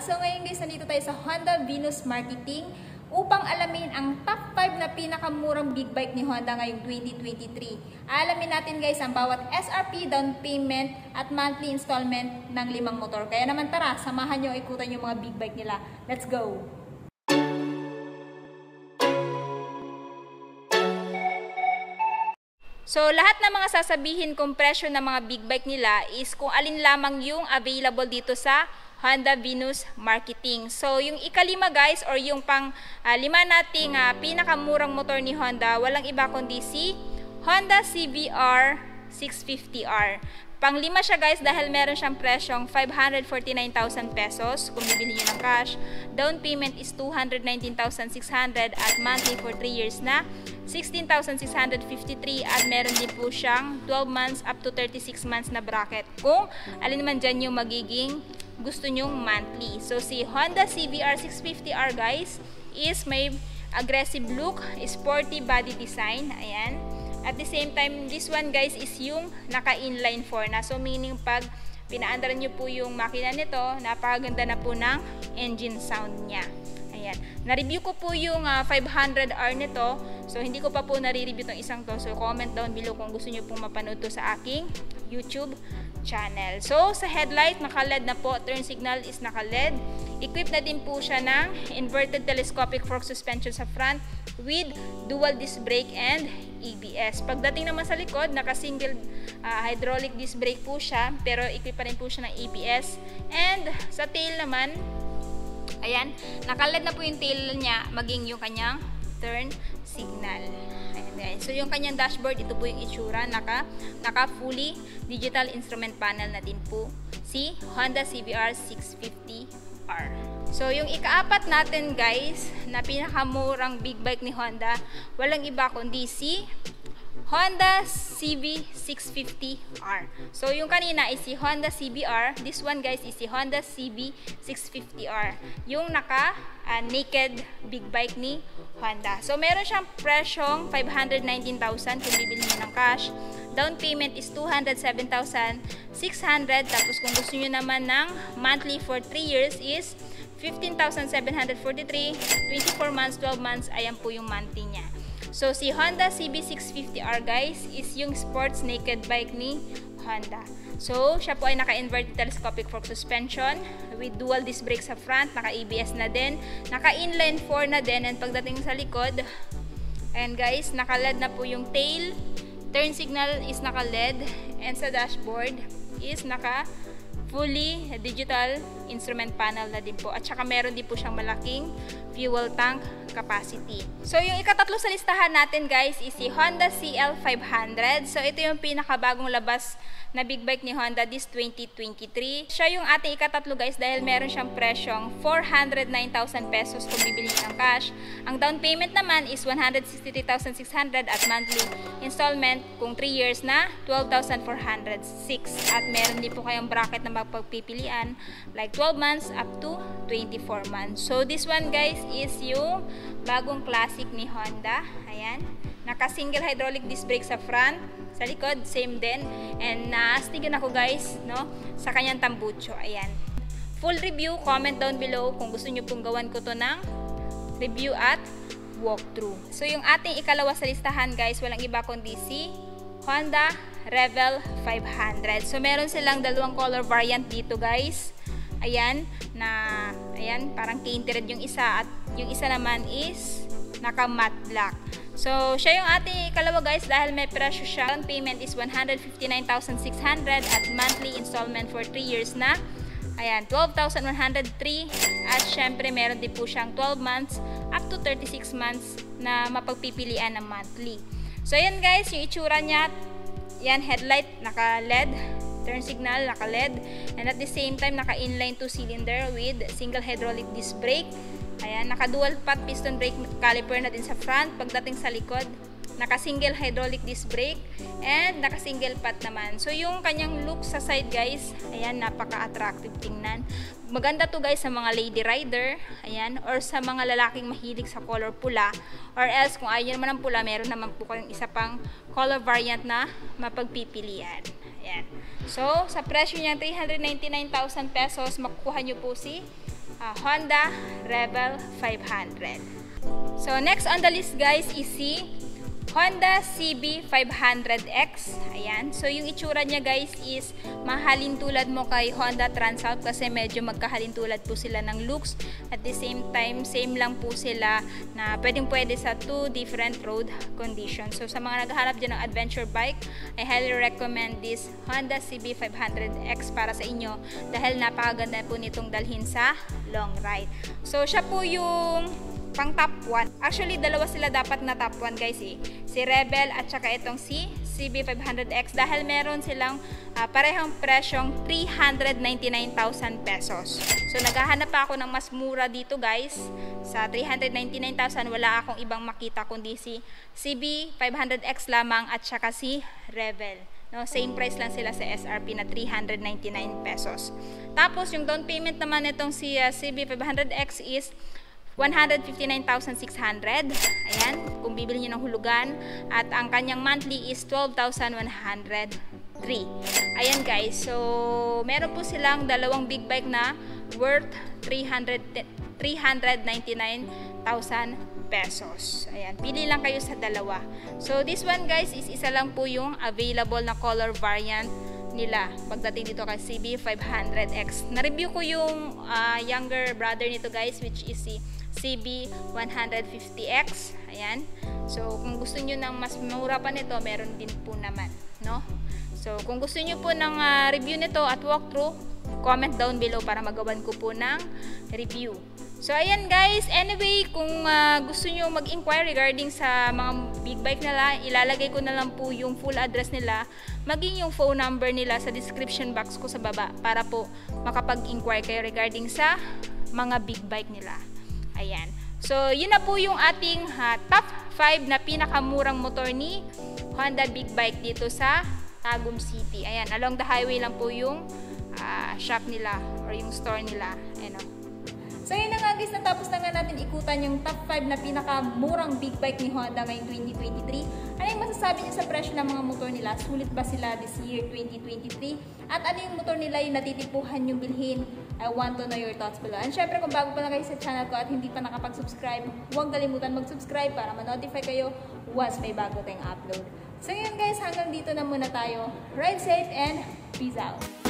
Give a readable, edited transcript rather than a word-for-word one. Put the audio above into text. vlog. So ngayon guys, nandito tayo sa Honda Venus Marketing upang alamin ang top 5 na pinakamurang big bike ni Honda ngayong 2023. Alamin natin guys ang bawat SRP, down payment at monthly installment ng 5 motor. Kaya naman tara, samahan nyo, ikutan yung mga big bike nila. Let's go! So, lahat ng mga sasabihin kong presyo ng mga big bike nila is kung alin lamang yung available dito sa Honda Venus Marketing. So, yung ikalima guys or yung pang-lima nating pinakamurang motor ni Honda, walang iba kundi si Honda CBR 650R. Pang-lima siya guys dahil meron siyang presyong 549,000 pesos kung bibili nyo ng cash. Down payment is 219,600 at monthly for 3 years na 16,653 at meron din po siyang 12 months up to 36 months na bracket kung alin man dyan yung magiging gusto nyong monthly. So si Honda CBR 650R guys is may aggressive look, sporty body design, ayan. At the same time, this one guys is yung naka-inline 4 na. So meaning pag pinaandaran nyo po yung makina nito, napakaganda na po ng engine sound niya. Ayan. Na-review ko po yung 500R nito. So, hindi ko pa po nare-review itong isang to. So, comment down below kung gusto nyo pong mapanood to sa aking YouTube channel. So, sa headlight, naka-LED na po. Turn signal is naka-LED. Equipped na din po siya ng inverted telescopic fork suspension sa front with dual disc brake and ABS. Pagdating naman sa likod, naka-single hydraulic disc brake po siya. Pero, equipped pa rin po siya ng ABS. And, sa tail naman, ayan, naka-LED na po yung tail niya, maging yung kanyang turn signal. Ayan guys. So yung kanyang dashboard, ito po yung itsura, naka-fully digital instrument panel na din po si Honda CBR 650R. So yung ikaapat natin guys, na pinakamurang big bike ni Honda, walang iba kundi si Honda CB650R. So, yung kanina is si Honda CBR. This one, guys, is si Honda CB650R. Yung naka-naked big bike ni Honda. So, meron siyang presyong 519,000 kung bibili niyo ng cash. Down payment is 207,600. Tapos, kung gusto niyo naman ng monthly for 3 years is 15,743. 24 months, 12 months, ayan po yung monthly niya. So, si Honda CB650R guys is yung sports naked bike ni Honda. So, siya po ay naka-inverted telescopic fork suspension with dual disc brake sa front, naka-ABS na din, naka-inline 4 na din, and pagdating sa likod, ayan guys, naka-LED na po yung tail, turn signal is naka-LED, and sa dashboard is naka-fully digital instrument panel na din po. At saka meron din po siyang malaking fuel tank capacity. So, yung ikatatlo sa listahan natin guys is si Honda CL500. So, ito yung pinakabagong labas na big bike ni Honda this 2023. Siya yung ating ikatatlo guys dahil meron siyang presyong 409,000 pesos kung bibili ng cash. Ang down payment naman is 163,600 at monthly installment kung 3 years na 12,406. At meron din po kayong bracket na magpagpipilian like 12 months up to 24 months. So, this one guys is yung bagong classic ni Honda. Ayan. Naka-single hydraulic disc brake sa front. Sa likod, same din. And naastigin ako guys, no? Sa kanyang tambucho. Ayan. Full review, comment down below kung gusto nyo pong gawan ko to ng review at walkthrough. So, yung ating ikalawa sa listahan guys, walang iba kundi si Honda Rebel 500. So, meron silang dalawang color variant dito guys. Ayan, ayan, parang candy red yung isa at yung isa naman is naka matte black. So, siya yung ating ikalawa guys dahil may presyo siya. Down payment is 159,600 at monthly installment for 3 years na. Ayan, 12,103 at syempre meron din po siyang 12 months up to 36 months na mapagpipilian ng monthly. So, ayan guys, yung itsura niya. Ayan, headlight, naka-LED. Turn signal, naka-LED, and at the same time naka-inline 2-cylinder with single hydraulic disc brake. Ayan, naka-dual path piston brake caliper na din sa front. Pagdating sa likod, naka-single hydraulic disc brake and naka-single path naman. So yung kanyang look sa side guys, ayan, napaka-attractive tingnan. Maganda to guys sa mga lady rider, ayan, or sa mga lalaking mahilig sa color pula, or else kung ayaw naman ng pula, meron naman po kayong isa pang color variant na mapagpipilian. Ayan. So, sa presyo niya 399,000 pesos, makukuha nyo po si Honda Rebel 500. So next on the list guys is si Honda CB500X. Ayan. So yung itsura niya guys is mahalin tulad mo kay Honda Transalp kasi medyo magkahalin tulad po sila ng looks. At the same time, same lang po sila na pwede sa two different road conditions. So sa mga naghahanap dyan ng adventure bike, I highly recommend this Honda CB500X para sa inyo dahil napakaganda po nitong dalhin sa long ride. So siya po yung pang top 1. Actually, dalawa sila dapat na top 1 guys eh. Si Rebel at saka itong si CB500X dahil meron silang parehong presyong 399,000 pesos. So naghahanap ako ng mas mura dito guys. Sa 399,000 wala akong ibang makita kundi si CB500X lamang at saka si Rebel. No, same price lang sila sa SRP na 399 pesos. Tapos yung down payment naman itong si CB500X is 159,600. Ayan, kung bibili niyo ng hulugan at ang kanyang monthly is 12,103. Ayan guys, so meron po silang dalawang big bike na worth 399,000 pesos. Ayan, pili lang kayo sa dalawa. So this one guys is isa lang po yung available na color variant nila pagdating dito kay CB500X. Na-review ko yung younger brother nito guys which is si CB150X. Ayan. So, kung gusto niyo ng mas mura pa nito, meron din po naman, no? So, kung gusto niyo po ng review nito at walkthrough, comment down below para magawan ko po ng review. So, ayan guys. Anyway, kung gusto niyo mag-inquire regarding sa mga big bike nila, ilalagay ko na lang po yung full address nila, maging yung phone number nila sa description box ko sa baba para po makapag-inquire kayo regarding sa mga big bike nila. Ayan. So, yun na po yung ating top 5 na pinakamurang motor ni Honda Big Bike dito sa Tagum City. Ayan, along the highway lang po yung shop nila or yung store nila. Ayan o. So, yun na nga guys, natapos na nga natin ikutan yung top 5 na pinakamurang big bike ni Honda ngayong 2023. Ano yung masasabi niyo sa presyo ng mga motor nila? Sulit ba sila this year 2023? At ano yung motor nila yung natitipuhan yung bilhin? I want to know your thoughts below. And syempre kung bago pa na kayo sa channel ko at hindi pa nakapag-subscribe, huwag kalimutan mag-subscribe para ma-notify kayo once may bago tayong upload. So yun guys, hanggang dito na muna tayo. Ride safe and peace out!